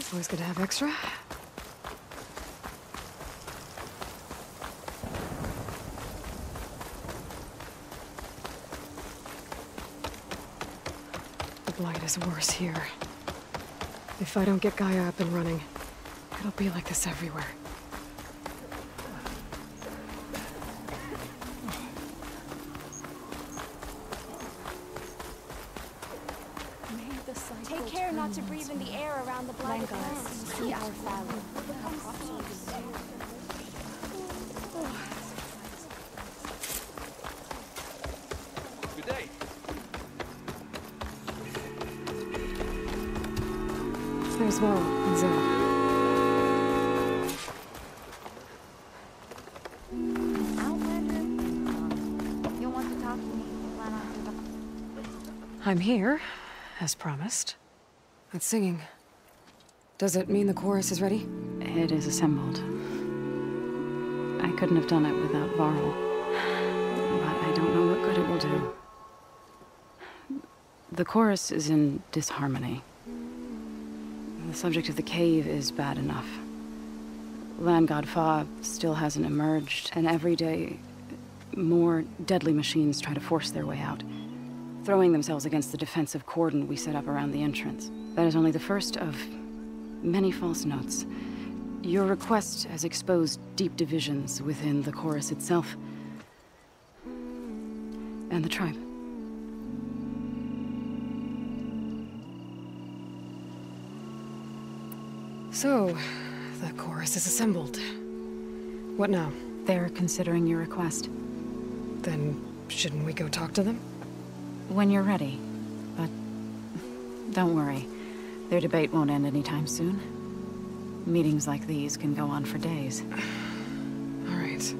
It's always good to have extra. The blight is worse here. If I don't get Gaia up and running, it'll be like this everywhere. Take care not to breathe in the air around the blind guys. See our family. Good day. There's Varl and Zo. I'm here, as promised. That's singing. Does it mean the chorus is ready? It is assembled. I couldn't have done it without Varl, but I don't know what good it will do. The chorus is in disharmony. The subject of the cave is bad enough. Land god Fa still hasn't emerged, and every day more deadly machines try to force their way out, throwing themselves against the defensive cordon we set up around the entrance. That is only the first of many false notes. Your request has exposed deep divisions within the chorus itself and the tribe. So, the chorus is assembled. What now? They're considering your request. Then, shouldn't we go talk to them? When you're ready, but don't worry. Their debate won't end anytime soon. Meetings like these can go on for days. All right.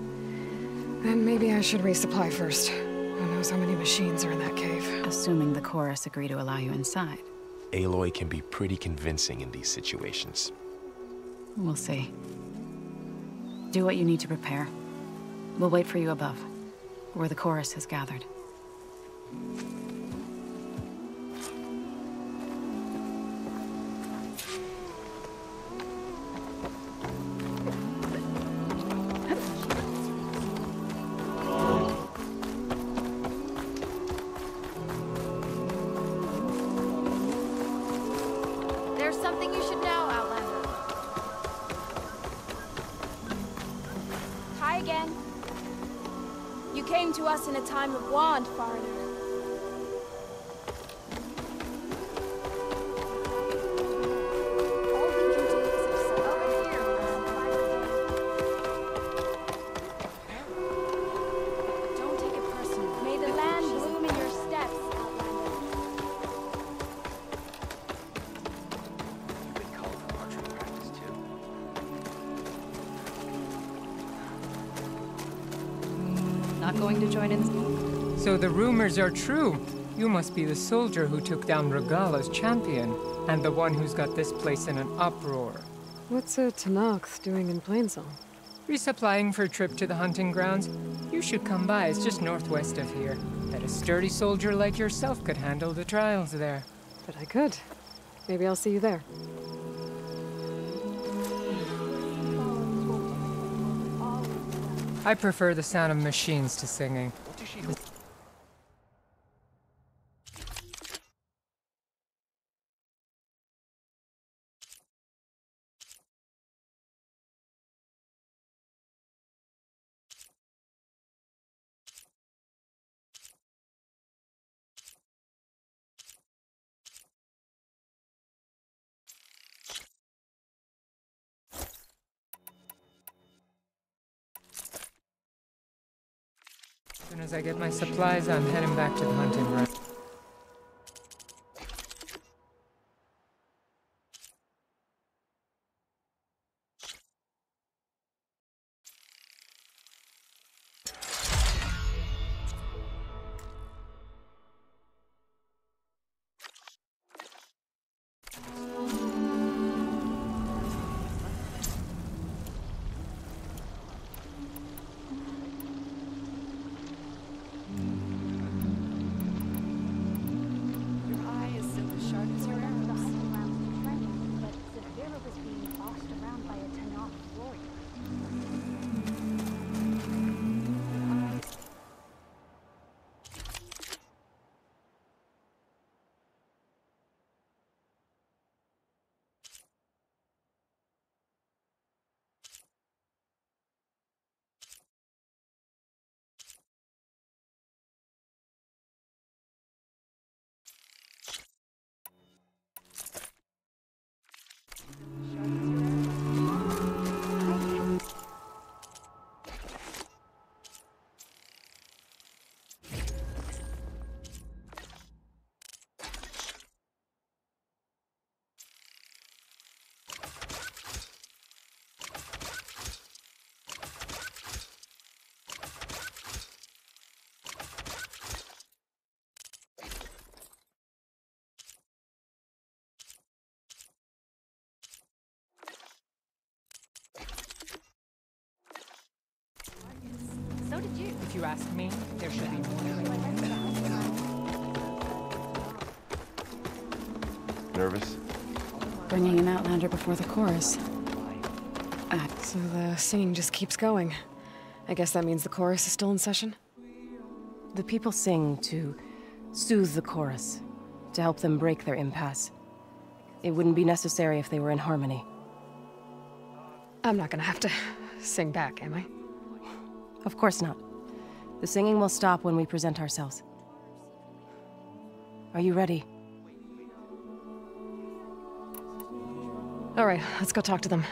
Then maybe I should resupply first. Who knows how many machines are in that cave? Assuming the chorus agree to allow you inside. Aloy can be pretty convincing in these situations. We'll see. Do what you need to prepare. We'll wait for you above, where the chorus has gathered. Going to join in. So the rumors are true. You must be the soldier who took down Regala's champion, and the one who's got this place in an uproar. What's a Tanakh doing in Plainsong? Resupplying for a trip to the hunting grounds. You should come by, it's just northwest of here. That a sturdy soldier like yourself could handle the trials there. But I could. Maybe I'll see you there. I prefer the sound of machines to singing. As I get my supplies, I'm heading back to the hunting ground. you ask me, there should be more. Nervous? Bringing an outlander before the chorus. So the singing just keeps going. I guess that means the chorus is still in session? The people sing to soothe the chorus, to help them break their impasse. It wouldn't be necessary if they were in harmony. I'm not gonna have to sing back, am I? Of course not. The singing will stop when we present ourselves. Are you ready? All right, let's go talk to them.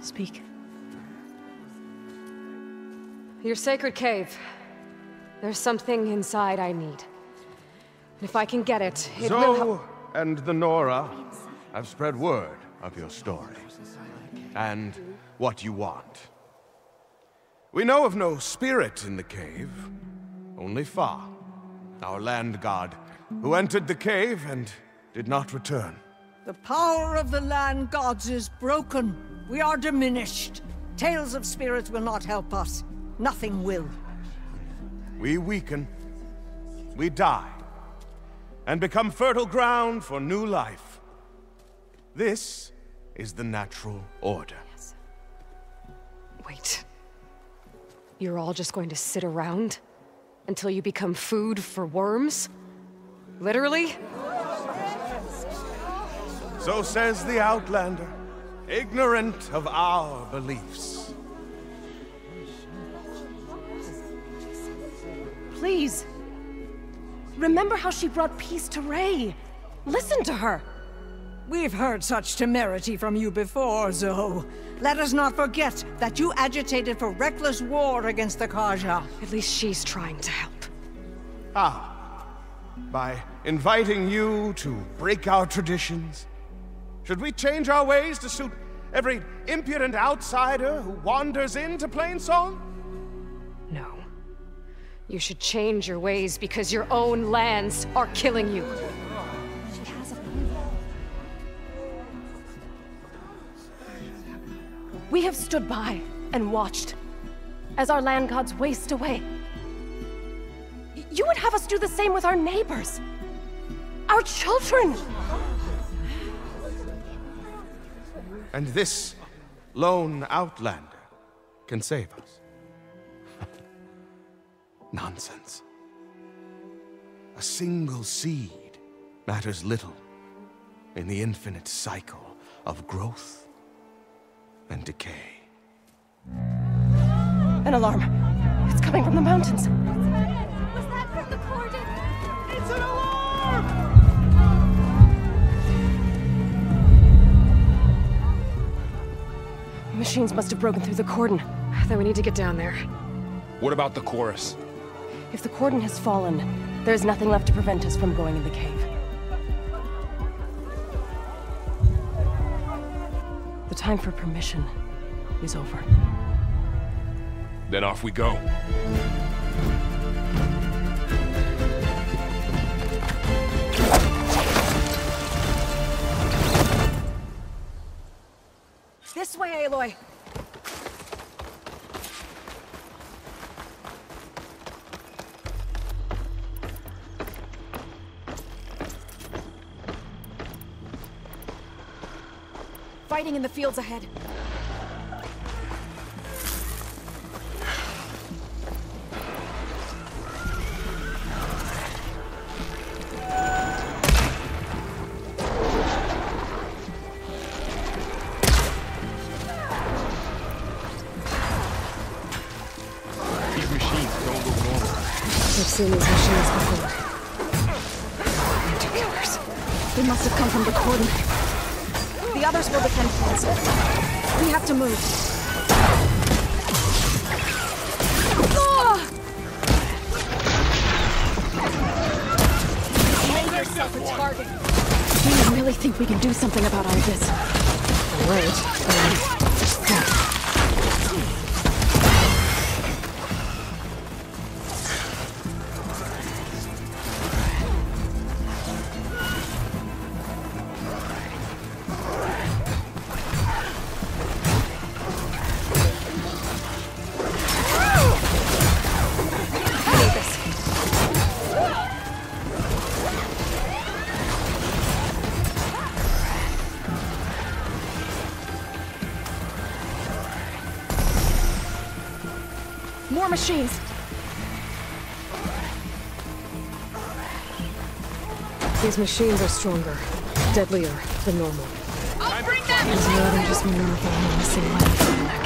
Speak. Your sacred cave. There's something inside I need. And if I can get it, it Zo will help. And the Nora have spread word of your story and what you want. We know of no spirit in the cave, only Fa, our land god, who entered the cave and did not return. The power of the land gods is broken. We are diminished. Tales of spirits will not help us. Nothing will. We weaken. We die. And become fertile ground for new life. This is the natural order. Yes. Wait. You're all just going to sit around until you become food for worms? Literally? So says the Outlander. Ignorant of our beliefs. Please. Remember how she brought peace to Rey. Listen to her. We've heard such temerity from you before, Zo. Let us not forget that you agitated for reckless war against the Khaja. At least she's trying to help. By inviting you to break our traditions. Should we change our ways to suit every impudent outsider who wanders into Plainsong? No. You should change your ways because your own lands are killing you. She has a plan. We have stood by and watched as our land gods waste away. You would have us do the same with our neighbors, our children. And this lone outlander can save us. Nonsense. A single seed matters little in the infinite cycle of growth and decay. An alarm. It's coming from the mountains. Was that from the cordon? It's an alarm! Machines must have broken through the cordon. Then we need to get down there. What about the chorus? If the cordon has fallen, there is nothing left to prevent us from going in the cave. The time for permission is over. Then off we go. This way, Aloy! Fighting in the fields ahead. I've seen these machines before. must have come from the cordon. The others will defend Hansen. We have to move. Hang yourself a target. Do you really think we can do something about all this? Wait. Machines. These machines are stronger, deadlier than normal. I'll bring them. There's more than just Minerva and missing life in that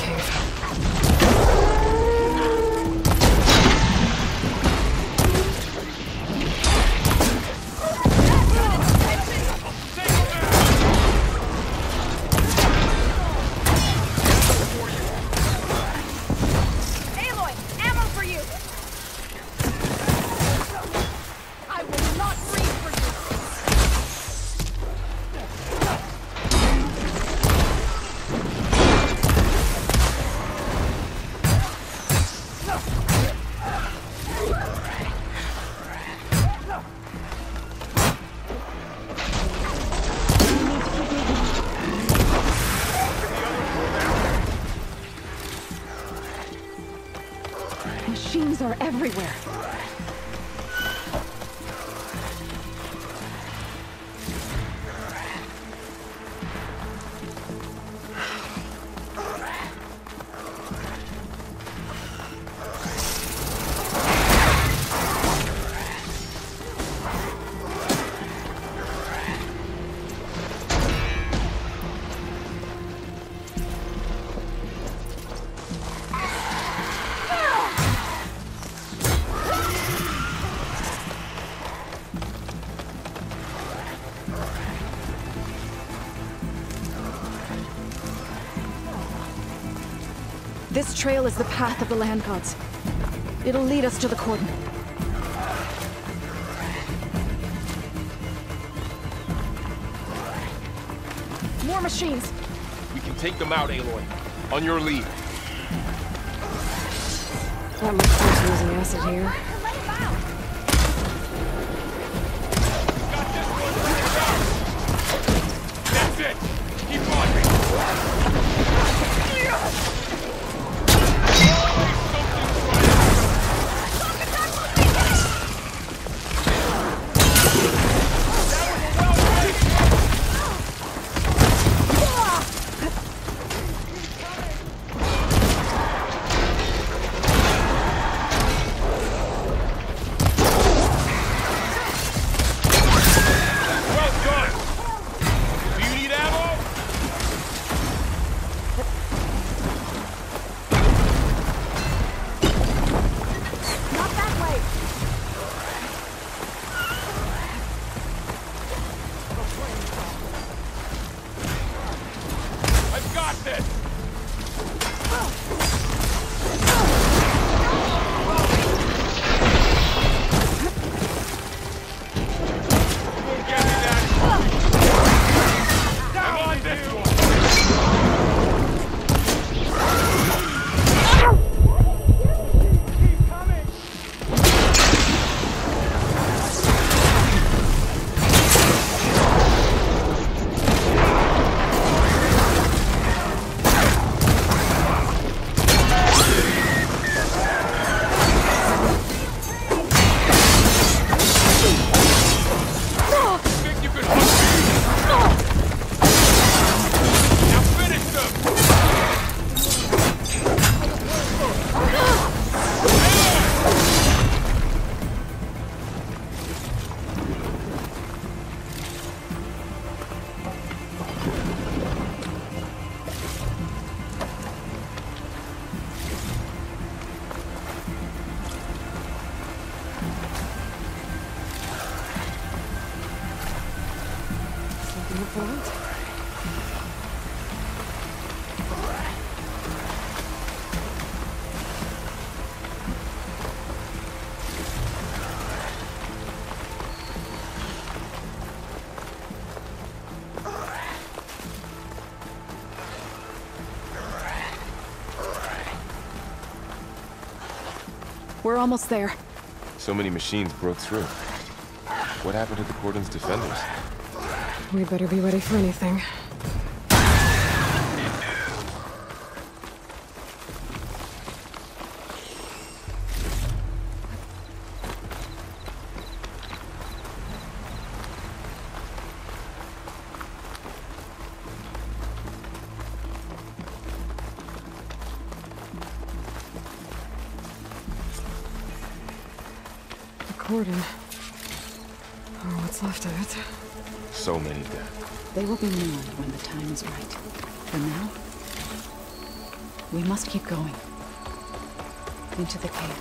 This trail is the path of the land gods. It'll lead us to the cordon. More machines! We can take them out, Aloy. On your lead. Not much use using acid here. want? We're almost there. So many machines broke through. What happened to the cordon's defenders? We better be ready for anything. They will be known when the time is right. For now, we must keep going. Into the cave.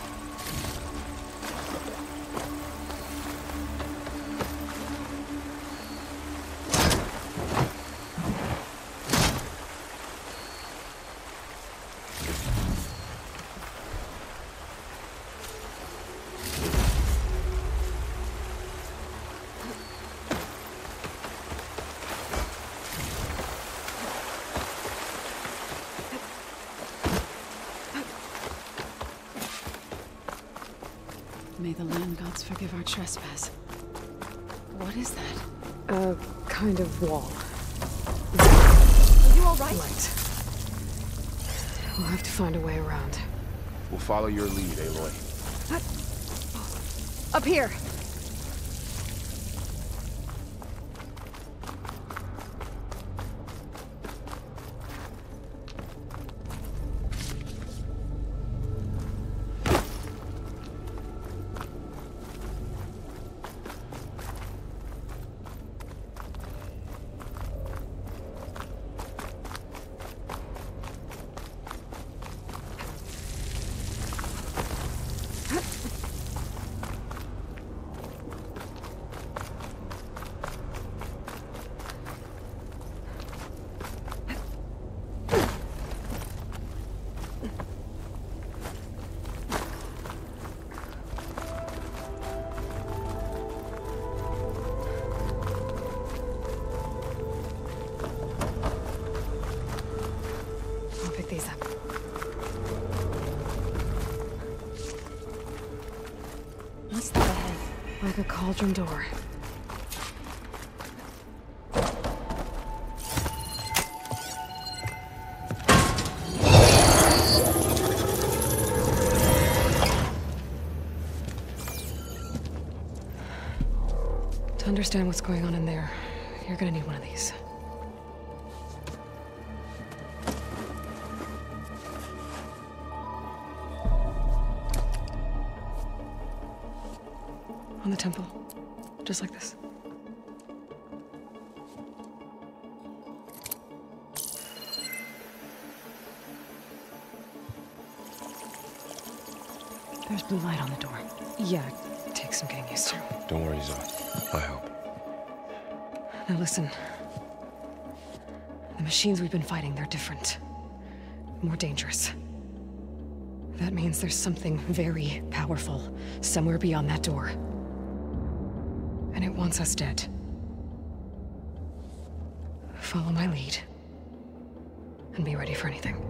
Forgive our trespass. What is that? A kind of wall. Are you all right? Light. We'll have to find a way around. We'll follow your lead, Aloy. Up here! A cauldron door. To understand what's going on in there, you're gonna need one of these. The temple, just like this. There's blue light on the door. Yeah, it takes some getting used to. Don't worry, Zo. I help. Now listen. The machines we've been fighting, they're different. More dangerous. That means there's something very powerful somewhere beyond that door. And it wants us dead. Follow my lead. And be ready for anything.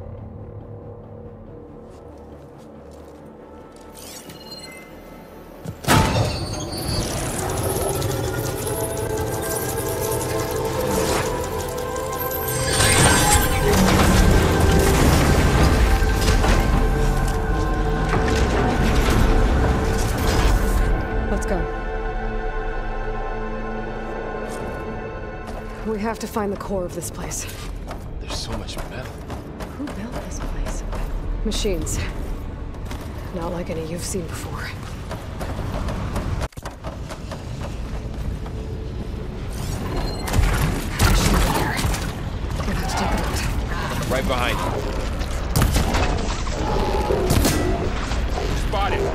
We have to find the core of this place. There's so much metal. Who built this place? Machines. Not like any you've seen before. You'll have to take them out. Right behind you. Spotted.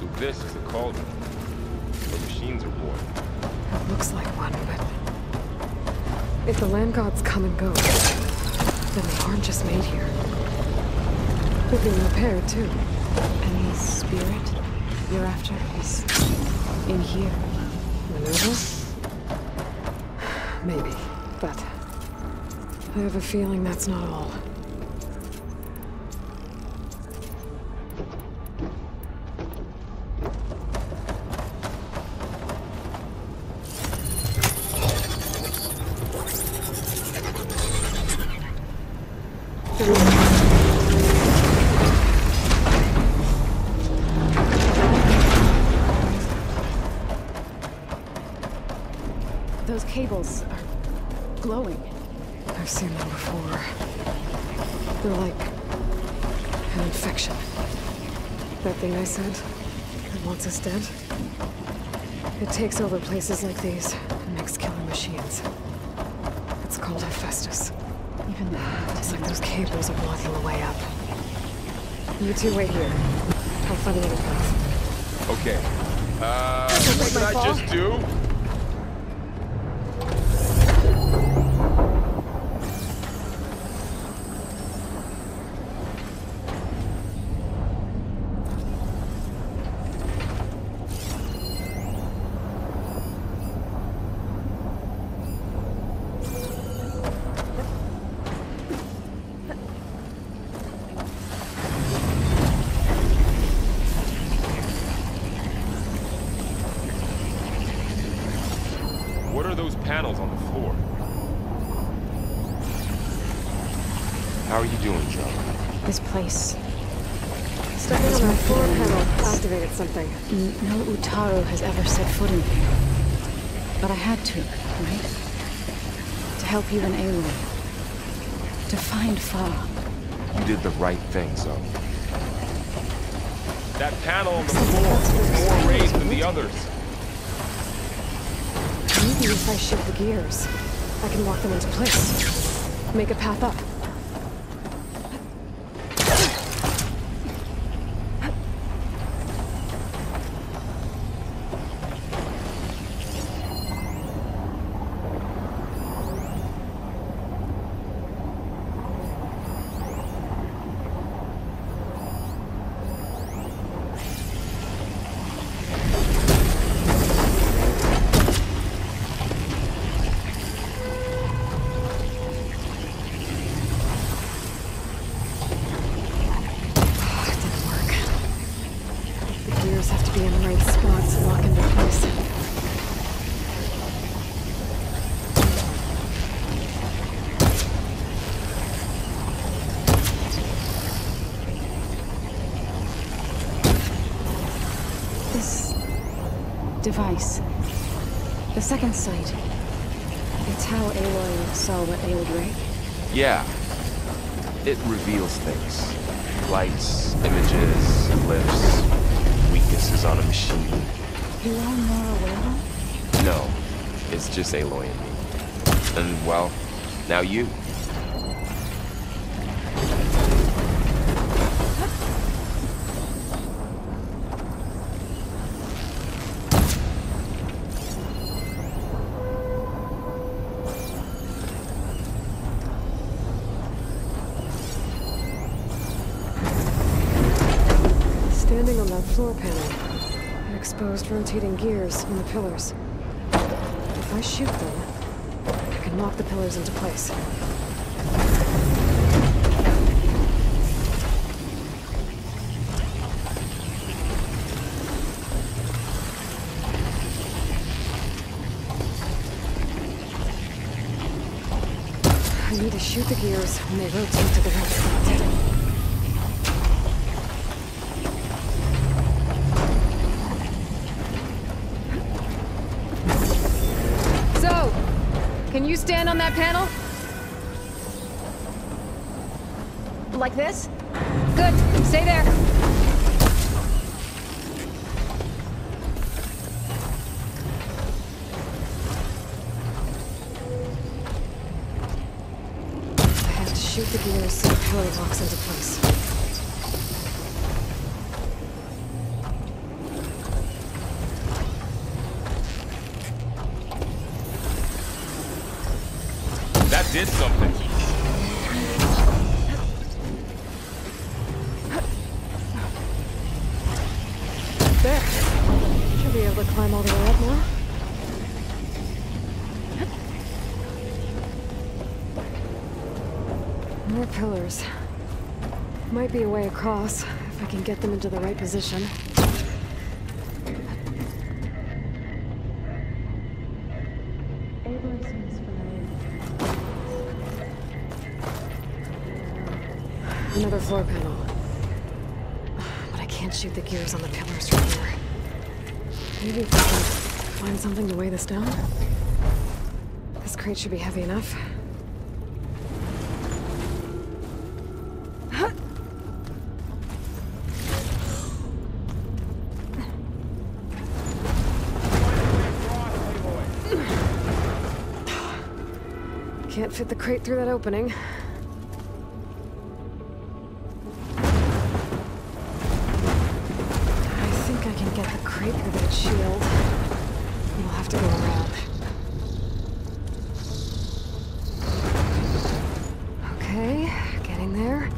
So this is a cauldron. The machines are warped. Looks like one, but if the land gods come and go, then they aren't just made here. They've been repaired too. And his spirit you're after is in here. Minerva? Maybe, but I have a feeling that's not all. Cables are glowing. I've seen them before. They're like an infection. That thing I said that wants us dead. It takes over places like these and makes killing machines. It's called Hephaestus. Even that, it's like those cables are blocking the way up. You two wait here. Have fun in the place. Okay. What did I just do? Something. No Utaro has ever set foot in here. But I had to, right? To help you and Aloy. To find Fa. You did the right thing, Zo. That panel on the floor was more raised than the others. Maybe if I shift the gears, I can lock them into place. Make a path up. Device. The second sight. It's how Aloy saw what ailed Rey. Yeah. It reveals things. Lights, images, lifts, weaknesses on a machine. You are Nora well? No. It's just Aloy and me. And, well, now you. Rotating gears from the pillars. If I shoot them, I can lock the pillars into place. I need to shoot the gears when they rotate to the right side. You stand on that panel? Like this? Good. Stay there. I have to shoot the gears so the pillar locks into place. did something. There. Should be able to climb all the way up now. More pillars. Might be a way across, if I can get them into the right position. Another floor panel. But I can't shoot the gears on the pillars from here. Maybe if I can find something to weigh this down? This crate should be heavy enough. Can't fit the crate through that opening. I think I can get the crate through that shield. We'll have to go around. Okay, getting there.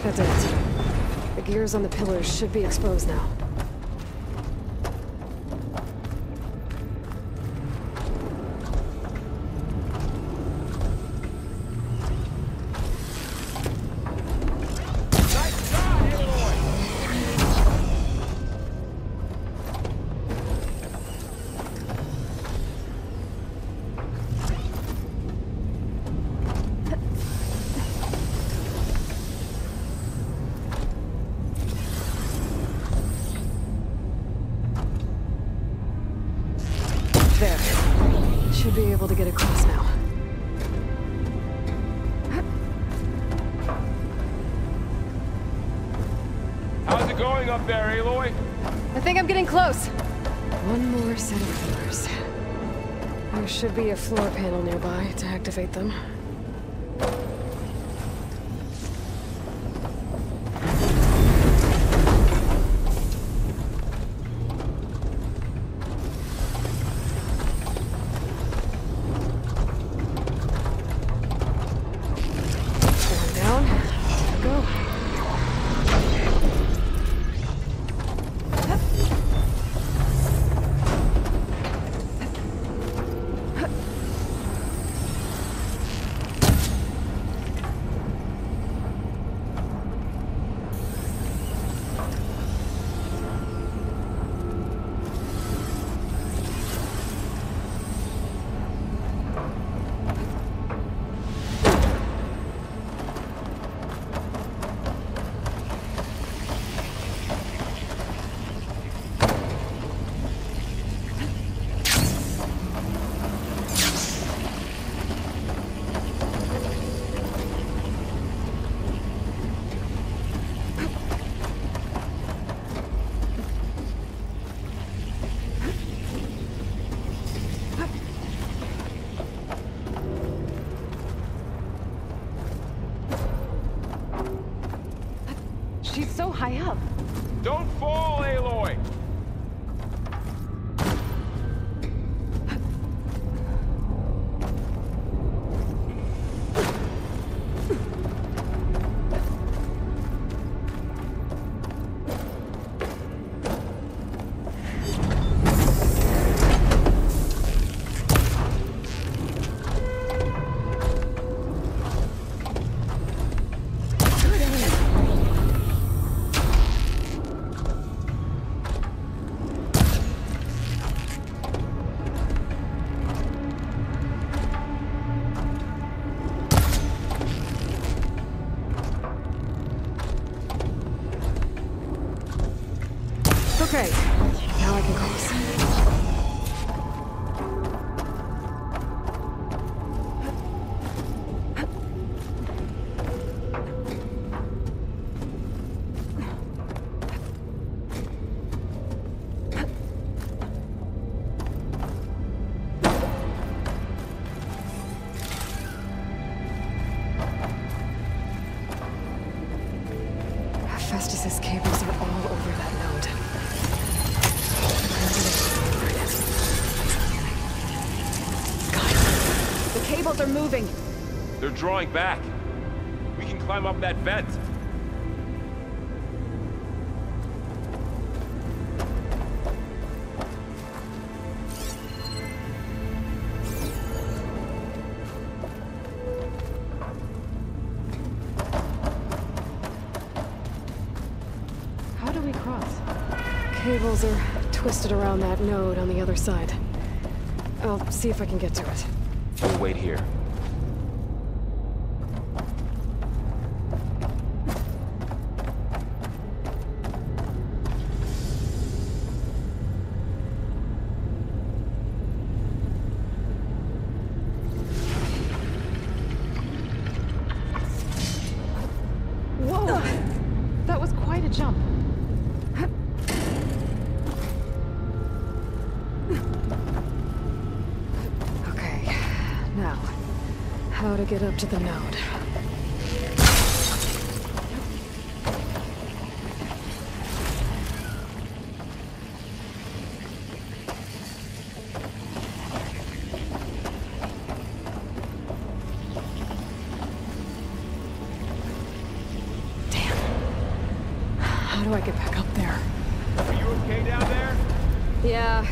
That's it. The gears on the pillars should be exposed now. Close. One more set of pillars. There should be a floor panel nearby to activate them. High up. Don't fall, Aloy! Locals are moving. They're drawing back. We can climb up that vent. How do we cross? Cables are twisted around that node on the other side. I'll see if I can get to it. We'll wait here. Get up to the node. Damn. How do I get back up there? Are you okay down there? Yeah.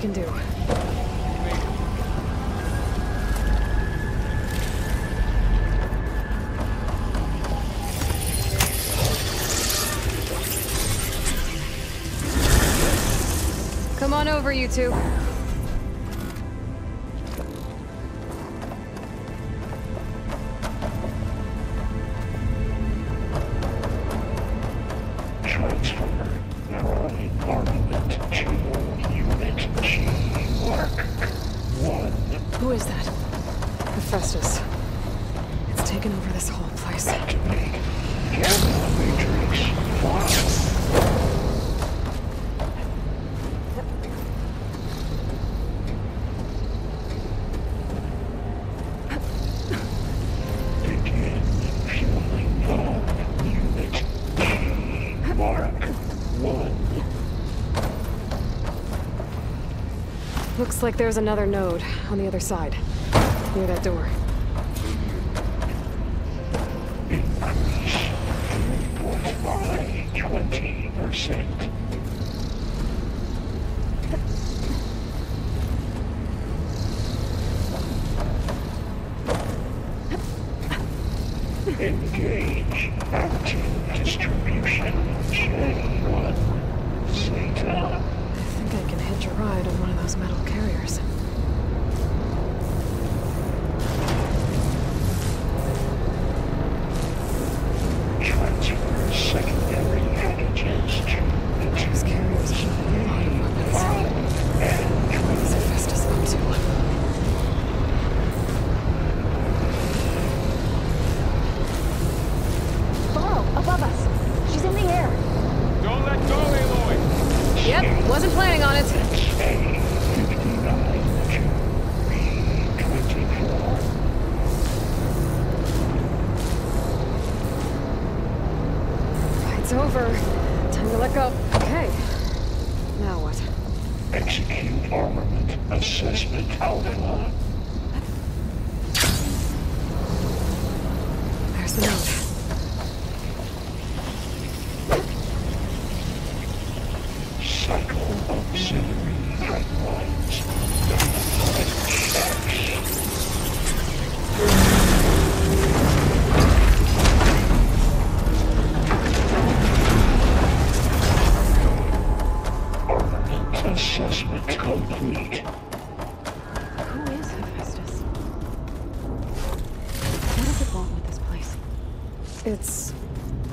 Can do. Come on over, you two. Looks like there's another node on the other side, near that door. over. Time to let go. Okay. Now what? Execute armament and seismic outlaw. There's the note.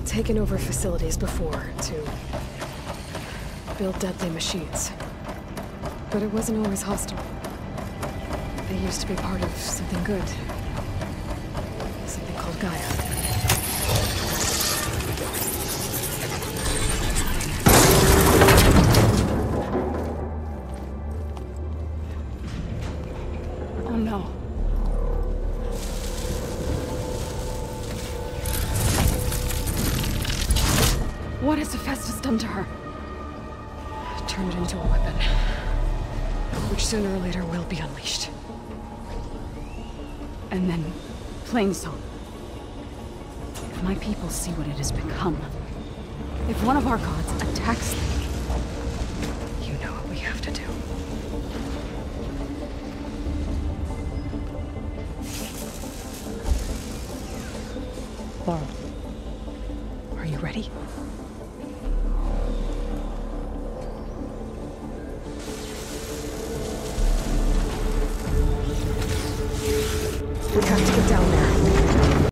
Taken over facilities before to build deadly machines, but it wasn't always hostile. They used to be part of something good, something called Gaia. Sooner or later will be unleashed. And then Plainsong. If my people see what it has become, if one of our gods attacks them, you know what we have to do. Varl, are you ready? We have to get down there.